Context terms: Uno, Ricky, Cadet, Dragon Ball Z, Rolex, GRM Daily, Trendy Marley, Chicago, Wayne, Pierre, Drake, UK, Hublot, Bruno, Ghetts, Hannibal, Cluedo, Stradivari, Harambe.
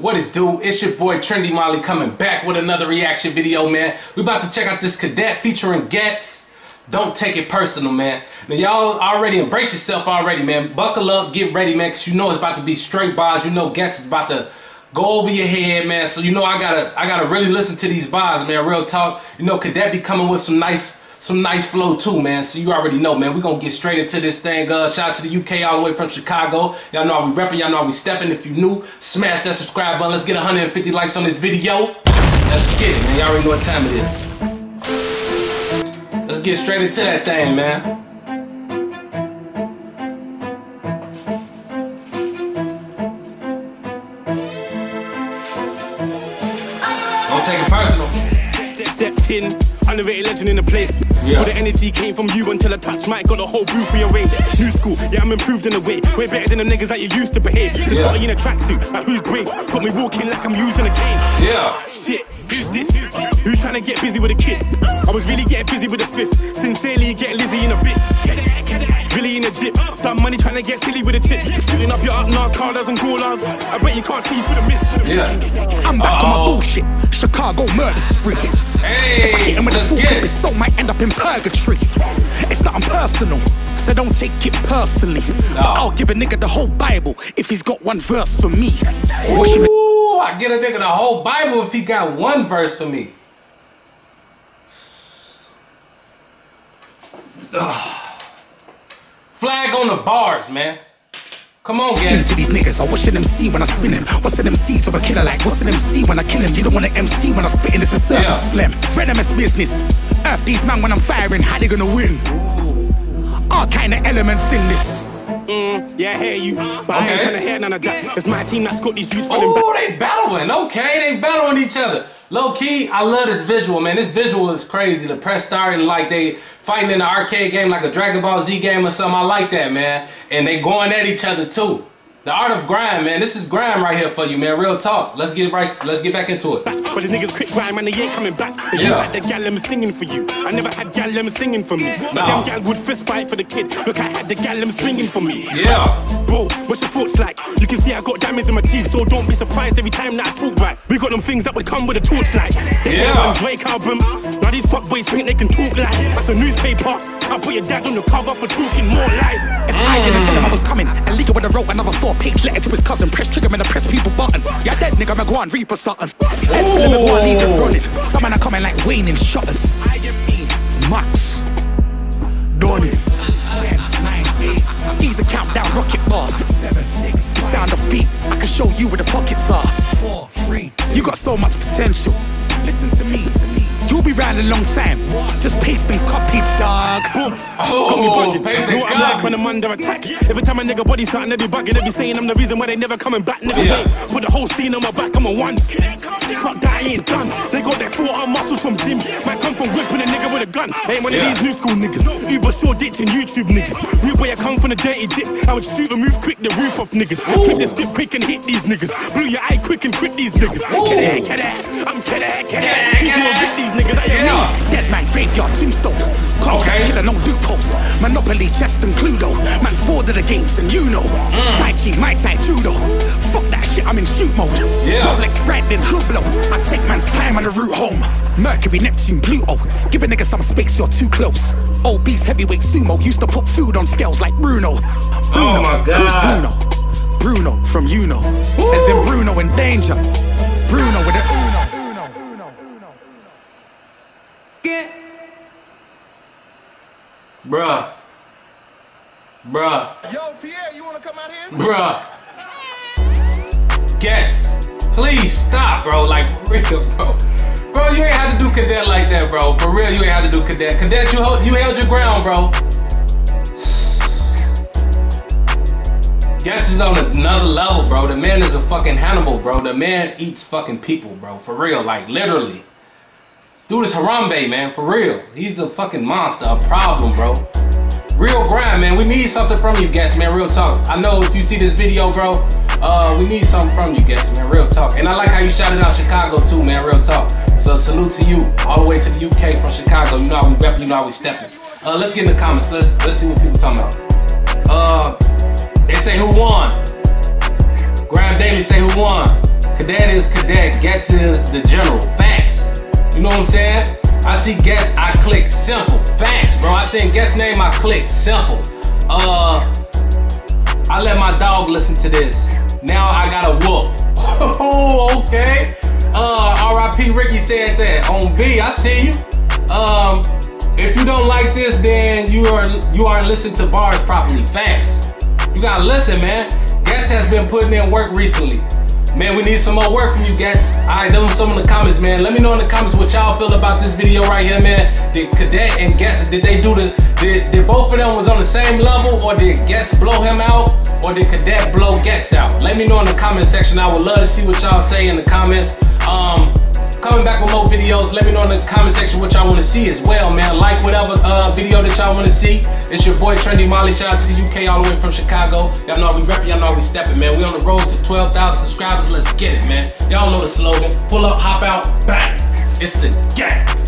what it do? It's your boy Trendy Marley coming back with another reaction video, man. We about to check out this Cadet featuring Ghetts. Don't take it personal, man. Now, y'all already embrace yourself already, man. Buckle up, get ready, man, because you know it's about to be straight bars. You know Ghetts is about to go over your head, man. So you know I gotta really listen to these bars, man. Real talk. You know Cadet be coming with some nice flow too, man. So you already know, man. We gonna get straight into this thing. Shout out to the UK all the way from Chicago. Y'all know how we repping. Y'all know how we stepping. If you new, smash that subscribe button. Let's get 150 likes on this video. Let's get it, man. Y'all already know what time it is. Let's get straight into that thing, man. Don't take it personal. Stepped in, underrated legend in the place. Yeah. All the energy came from you until I touched Mike, got the whole booth rearranged. New school, yeah, I'm improved in a way. Way better than them niggas that you used to behave. The starting in a tracksuit, like who's brave? Got me walking like I'm using a cane. Yeah. Shit, who's this? Who's trying to get busy with a kid? I was really getting busy with a fifth. Sincerely, get Lizzie in a bitch. Billy in the jip, done money trying to get silly with the chips. Shooting up your up-nars, callers and callers. I bet you can't see through the mist. Yeah. I'm back on my bullshit. Chicago murder spree. Hey, if I hit him with a full clip, his soul might end up in purgatory. It's not personal, so don't take it personally. No. But I'll give a nigga the whole Bible if he's got one verse for me. Ooh, I get a nigga the whole Bible if he got one verse for me. Ugh. Flag on the bars, man. Come on, Ghetts. To these niggas, I wish an MC when I spin him. What's an MC to a killer like? What's an MC when I kill him? You don't want an MC when I spit in. It's a circus phlegm. Venomous business. Earth these man when I'm firing. How they gonna win? Ooh. All kind of elements in this. Yeah, I hear you. But I ain't trying to hear none of that. It's my team that's got these youths on them. Ooh, they battling. Okay, they battling each other. Low key, I love this visual, man. This visual is crazy. The press starting like they fighting in the arcade game, like a Dragon Ball Z game or something. I like that, man. And they going at each other too. The art of grind, man. This is grind right here for you, man. Real talk. Let's get back into it. But these niggas quick grind, man. They ain't coming back. If you had the gal, them singing for you. I never had gal, them singing for me. But them gal would fist fight for the kid. Look, I had the gal, them swinging for me. Yeah. Bro, what's your thoughts like? You can see I got damage in my teeth, so don't be surprised every time that I talk back. We got them things that would come with a torchlight. They hear on Drake album. Now these fuckboys think they can talk like. That's a newspaper. I put your dad on the cover for talking more life. If I didn't tell him I was coming, I leaked when I wrote another four. Page letter to his cousin, press trigger and I press people button. Yeah, that nigga, I'm going reaper something. Head full of one, leave it running. Someone are coming like Wayne and shutters. Max, Donnie. These are countdown rocket bars. The sound of beat, I can show you where the pockets are. You got so much potential. Listen to me. You'll be round a long time. Just paste and copy, dog. Boom. Oh, got me bugging. You know what I'm like when I'm under attack. Every time a nigga body's starting, they be bugging. They be saying I'm the reason why they never coming back. Nigga, wait. Put the whole scene on my back. I'm a one. Fuck that, I ain't done. They got their forearm muscles from gym. Might come from whipping a nigga with a gun. Ain't one of these new school niggas. Uber sure ditching YouTube niggas. New way I come from the dirty dip. I would shoot and move quick the roof off niggas. Quick the skip quick and hit these niggas. Blew your eye quick and quit these niggas. Cadet, Cadet. I'm Cadet, Cadet. You do with these niggas. Dead man, graveyard, tombstone. Contact, killer, no loopholes. Monopoly, chest and Cluedo. Man's bored of the games and Uno. Tai Chi, Mai Tai, Judo. Fuck that shit, I'm in shoot mode. Rolex, Brandon, Hublot. I take man's time on the route home. Mercury, Neptune, Pluto. Give a nigga some space, you're too close. Obese, heavyweight, sumo. Used to put food on scales like Bruno. Bruno, oh my God. Who's Bruno? Bruno from Uno. As in Bruno in danger. Bruno with an Uno. Bruh. Bruh. Yo, Pierre, you wanna come out here? Bruh. Ghetts, please stop, bro. Like, for real, bro. Bro, you ain't have to do Cadet like that, bro. For real, you ain't have to do Cadet. Cadet, you held your ground, bro. Ghetts is on another level, bro. The man is a fucking Hannibal, bro. The man eats fucking people, bro. For real, like, literally. Dude is Harambe, man, for real. He's a fucking monster, a problem, bro. Real grind, man. We need something from you, Ghetts, man, real talk. I know if you see this video, bro, we need something from you, Ghetts, man, real talk. And I like how you shouted out Chicago, too, man, real talk. So salute to you, all the way to the UK from Chicago. You know how we repping, you know how we stepping. Let's get in the comments. Let's see what people talking about. They say who won. Grind Daily say who won. Cadet is Cadet, Ghetts is the general. Facts. You know what I'm saying? I see Ghetts, I click simple. Facts, bro. I seen Ghetts' name, I click simple. I let my dog listen to this. Now I got a wolf. Oh, okay. R.I.P. Ricky said that. On B, I see you. If you don't like this, then you aren't listening to bars properly. Facts. You gotta listen, man. Ghetts has been putting in work recently. Man, we need some more work from you, Ghetts. Alright, tell them some in the comments, man. Let me know in the comments what y'all feel about this video right here, man. Did Cadet and Ghetts, did both of them was on the same level, or did Ghetts blow him out, or did Cadet blow Ghetts out? Let me know in the comment section. I would love to see what y'all say in the comments. Coming back with more videos. Let me know in the comment section what y'all want to see as well, man. Like whatever video that y'all want to see. It's your boy Trendy Marley. Shout out to the UK all the way from Chicago. Y'all know we repping, y'all know we stepping, man. We on the road to 12,000 subscribers. Let's get it, man. Y'all know the slogan. Pull up, hop out, bang. It's the gang.